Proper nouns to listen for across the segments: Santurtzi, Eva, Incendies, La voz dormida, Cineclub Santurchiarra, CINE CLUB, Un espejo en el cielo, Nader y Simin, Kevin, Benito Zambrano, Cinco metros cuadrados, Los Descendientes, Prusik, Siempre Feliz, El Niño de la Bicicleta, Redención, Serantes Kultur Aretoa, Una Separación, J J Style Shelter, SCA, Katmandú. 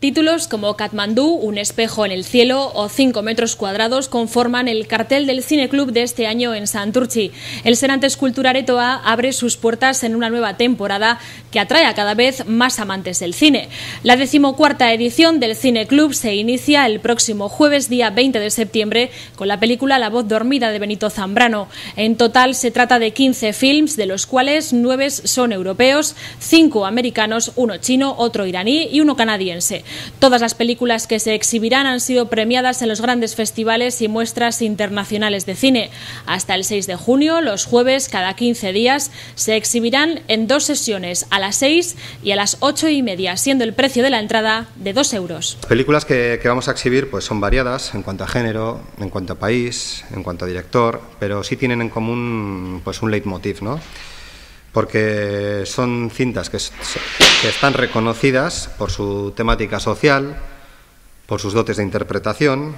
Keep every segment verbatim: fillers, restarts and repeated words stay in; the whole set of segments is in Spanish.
Títulos como Katmandú, Un espejo en el cielo o Cinco metros cuadrados conforman el cartel del Cineclub de este año en Santurtzi. El Serantes Kultur Aretoa abre sus puertas en una nueva temporada que atrae a cada vez más amantes del cine. La decimocuarta edición del Cineclub se inicia el próximo jueves, día veinte de septiembre, con la película La voz dormida de Benito Zambrano. En total se trata de quince films, de los cuales nueve son europeos, cinco americanos, uno chino, otro iraní y uno canadiense. Todas las películas que se exhibirán han sido premiadas en los grandes festivales y muestras internacionales de cine. Hasta el seis de junio, los jueves, cada quince días, se exhibirán en dos sesiones, a las seis y a las ocho y media, siendo el precio de la entrada de dos euros. Las películas que, que vamos a exhibir pues son variadas en cuanto a género, en cuanto a país, en cuanto a director, pero sí tienen en común pues un leitmotiv, ¿no? Porque son cintas que, que están reconocidas por su temática social, por sus dotes de interpretación,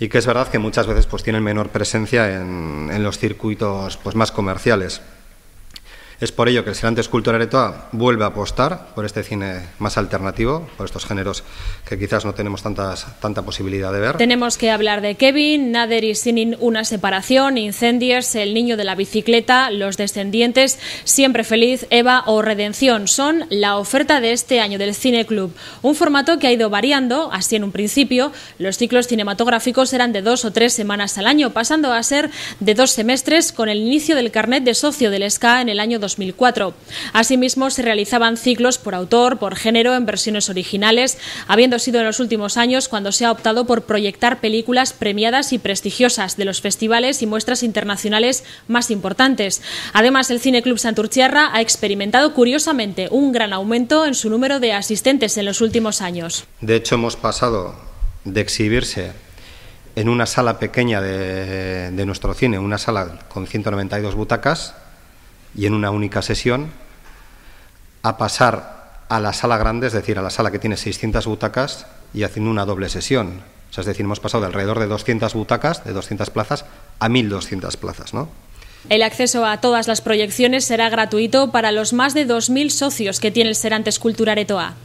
y que es verdad que muchas veces pues, tienen menor presencia en, en los circuitos pues, más comerciales. Es por ello que el Serantes Kultur Aretoa vuelve a apostar por este cine más alternativo, por estos géneros que quizás no tenemos tantas, tanta posibilidad de ver. Tenemos que hablar de Kevin, Nader y Simin, Una Separación, Incendies, El Niño de la Bicicleta, Los Descendientes, Siempre Feliz, Eva o Redención. Son la oferta de este año del Cineclub, un formato que ha ido variando. Así en un principio los ciclos cinematográficos eran de dos o tres semanas al año, pasando a ser de dos semestres con el inicio del carnet de socio del S C A en el año dos mil cuatro. Asimismo, se realizaban ciclos por autor, por género, en versiones originales, habiendo sido en los últimos años cuando se ha optado por proyectar películas premiadas y prestigiosas de los festivales y muestras internacionales más importantes. Además, el Cineclub Santurchiarra ha experimentado curiosamente un gran aumento en su número de asistentes en los últimos años. De hecho, hemos pasado de exhibirse en una sala pequeña de, de nuestro cine, una sala con ciento noventa y dos butacas, y en una única sesión, a pasar a la sala grande, es decir, a la sala que tiene seiscientas butacas y haciendo una doble sesión. O sea, es decir, hemos pasado de alrededor de doscientas butacas, de doscientas plazas, a mil doscientas plazas, ¿no? El acceso a todas las proyecciones será gratuito para los más de dos mil socios que tiene el Serantes Kultur Aretoa.